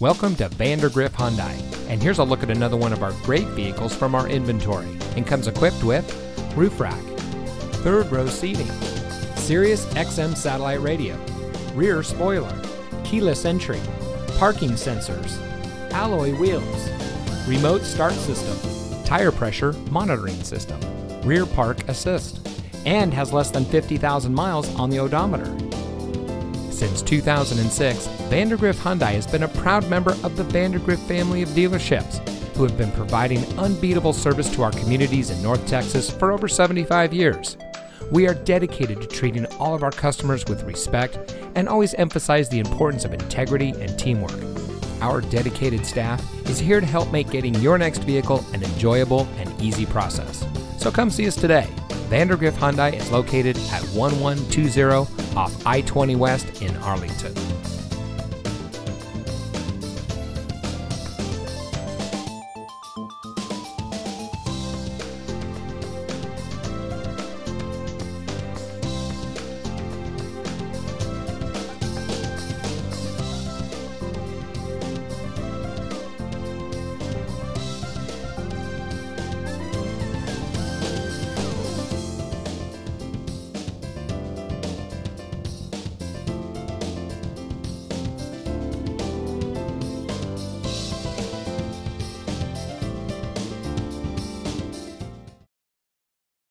Welcome to Vandergriff Hyundai, and here's a look at another one of our great vehicles from our inventory, and comes equipped with roof rack, third row seating, Sirius XM satellite radio, rear spoiler, keyless entry, parking sensors, alloy wheels, remote start system, tire pressure monitoring system, rear park assist, and has less than 50,000 miles on the odometer. Since 2006, Vandergriff Hyundai has been a proud member of the Vandergriff family of dealerships, who have been providing unbeatable service to our communities in North Texas for over 75 years. We are dedicated to treating all of our customers with respect and always emphasize the importance of integrity and teamwork. Our dedicated staff is here to help make getting your next vehicle an enjoyable and easy process. So come see us today. Vandergriff Hyundai is located at 1120 off I-20 West in Arlington.